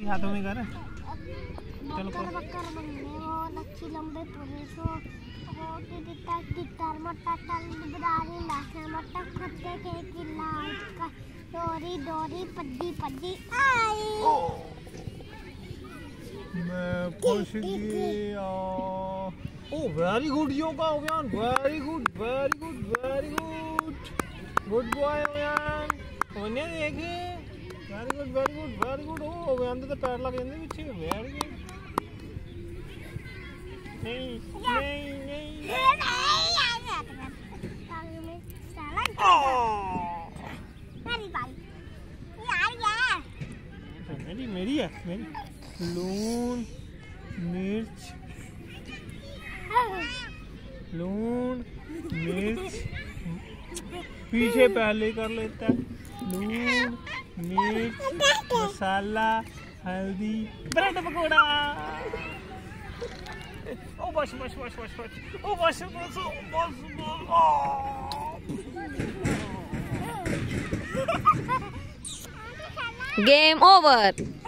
हाथों में कर चलो वेरी गुड योगा ओम्यान very good very good very good good boy ओम्यान ओने देखे very good very good very good ओ ओम्यान तो पैर लग जाते पीछे वेरी गुड नहीं नहीं नहीं मेरी बारी यार यार मेरी है मेरी लून मिर्च लून मिर्च पीछे पहले कर लेता है लून मिर्च मसाला हल्दी ब्रेड पकौड़ा ओ बस बस बस बस बस ओ बस बस बस बस गेम ओवर।